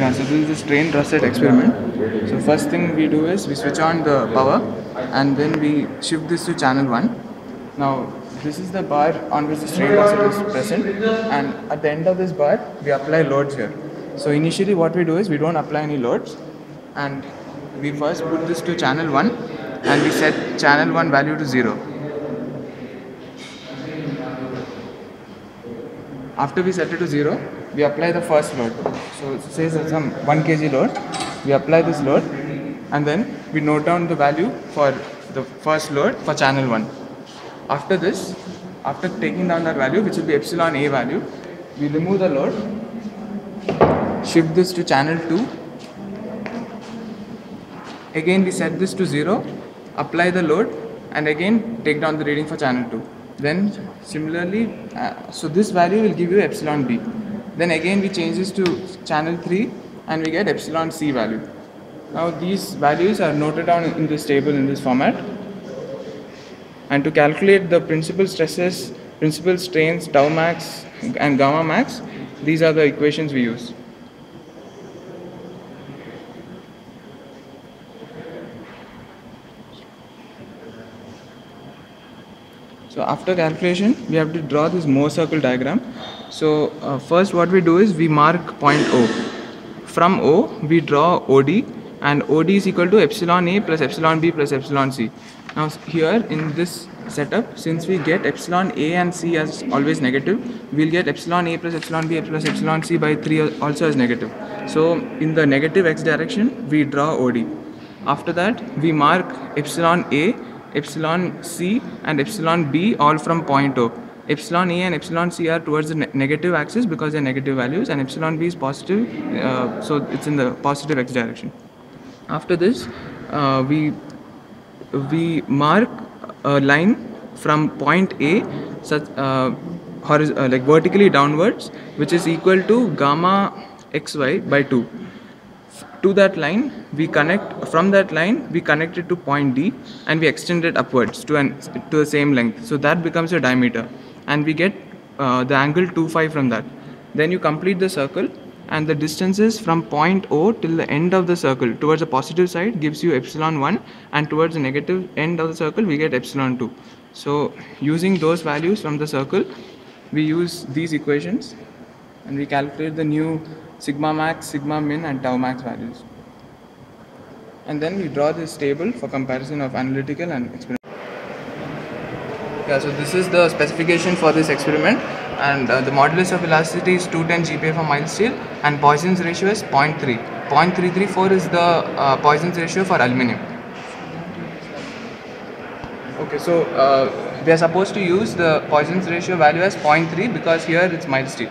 Yeah, so this is the strain russet experiment. So first thing we do is we switch on the power and then we shift this to channel 1. Now this is the bar on which the strain russet is present, and at the end of this bar we apply loads here. So initially what we do is we don't apply any loads, and we first put this to channel 1 and we set channel 1 value to 0. After we set it to 0, we apply the first load. So say some 1 kg load, we apply this load and then we note down the value for the first load for channel 1. After this, after taking down that value, which will be epsilon A value, we remove the load, shift this to channel 2. Again we set this to 0, apply the load and again take down the reading for channel 2. Then similarly, so this value will give you epsilon B. Then again we change this to channel 3 and we get epsilon C value. Now these values are noted down in this table in this format. And to calculate the principal stresses, principal strains, tau max and gamma max, these are the equations we use. So after calculation, we have to draw this Mohr circle diagram. So first what we do is we mark point O. From O, we draw OD, and OD is equal to epsilon A plus epsilon B plus epsilon C. Now here in this setup, since we get epsilon A and C as always negative, we'll get epsilon A plus epsilon B plus epsilon C by 3 also as negative. So in the negative X direction, we draw OD. After that, we mark epsilon A, epsilon C and epsilon B all from point O. Epsilon A and epsilon C are towards the negative axis because they are negative values, and epsilon B is positive, so it's in the positive X direction. After this, we mark a line from point A such, like vertically downwards, which is equal to gamma xy by 2. To that line we connect, from that line we connect it to point D and we extend it upwards to the same length, so that becomes your diameter, and we get the angle 2 phi from that. Then you complete the circle, and the distances from point O till the end of the circle towards the positive side gives you epsilon 1, and towards the negative end of the circle we get epsilon 2. So using those values from the circle, we use these equations and we calculate the new sigma max, sigma min and tau max values. And then we draw this table for comparison of analytical and experimental. Yeah, so this is the specification for this experiment, and the modulus of elasticity is 210 GPa for mild steel, and Poisson's ratio is 0.3. 0.334 is the Poisson's ratio for aluminium. Okay, so we are supposed to use the Poisson's ratio value as 0.3 because here it's mild steel.